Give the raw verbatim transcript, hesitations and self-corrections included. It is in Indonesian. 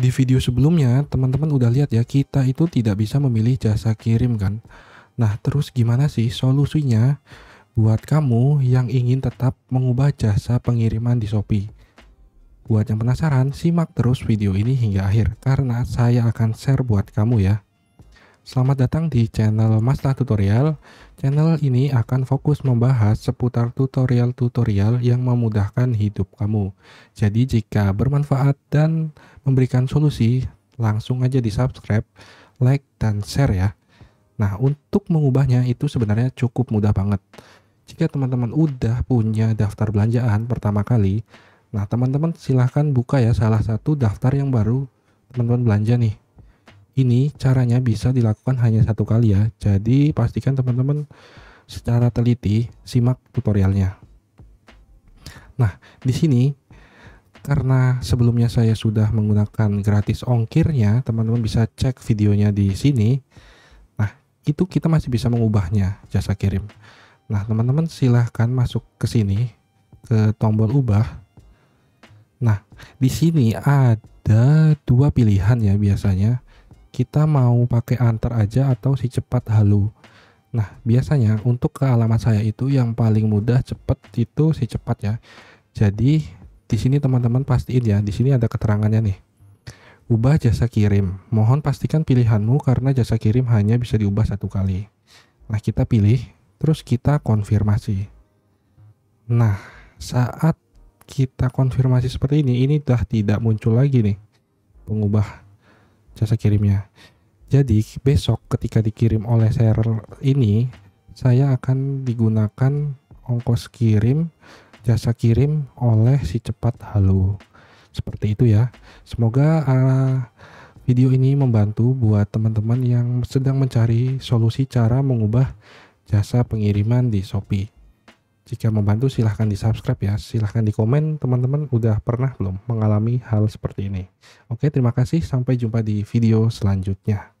Di video sebelumnya, teman-teman udah lihat ya, kita itu tidak bisa memilih jasa kirim kan. Nah, terus gimana sih solusinya buat kamu yang ingin tetap mengubah jasa pengiriman di Shopee? Buat yang penasaran, simak terus video ini hingga akhir, karena saya akan share buat kamu ya. Selamat datang di channel Mastah Tutorial. Channel ini akan fokus membahas seputar tutorial-tutorial yang memudahkan hidup kamu. Jadi jika bermanfaat dan memberikan solusi, langsung aja di subscribe, like, dan share ya. Nah, untuk mengubahnya itu sebenarnya cukup mudah banget. Jika teman-teman udah punya daftar belanjaan pertama kali, nah teman-teman silahkan buka ya salah satu daftar yang baru teman-teman belanja nih. Ini caranya bisa dilakukan hanya satu kali ya, jadi pastikan teman-teman secara teliti simak tutorialnya. Nah, di sini karena sebelumnya saya sudah menggunakan gratis ongkirnya, teman-teman bisa cek videonya di sini. Nah, itu kita masih bisa mengubahnya jasa kirim. Nah, teman-teman silahkan masuk ke sini ke tombol ubah. Nah, di sini ada dua pilihan ya biasanya. Kita mau pakai antar aja atau SiCepat halo. Nah, biasanya untuk ke alamat saya itu yang paling mudah cepet itu SiCepat ya. Jadi di sini teman-teman pastiin ya, di sini ada keterangannya nih. Ubah jasa kirim. Mohon pastikan pilihanmu karena jasa kirim hanya bisa diubah satu kali. Nah, kita pilih, terus kita konfirmasi. Nah, saat kita konfirmasi seperti ini, ini sudah tidak muncul lagi nih pengubah jasa kirimnya. Jadi besok ketika dikirim oleh seller ini, saya akan digunakan ongkos kirim jasa kirim oleh SiCepat halo. Seperti itu ya. Semoga uh, video ini membantu buat teman-teman yang sedang mencari solusi cara mengubah jasa pengiriman di Shopee. Jika membantu silahkan di subscribe ya, silahkan di komen teman-teman udah pernah belum mengalami hal seperti ini. Oke, terima kasih, sampai jumpa di video selanjutnya.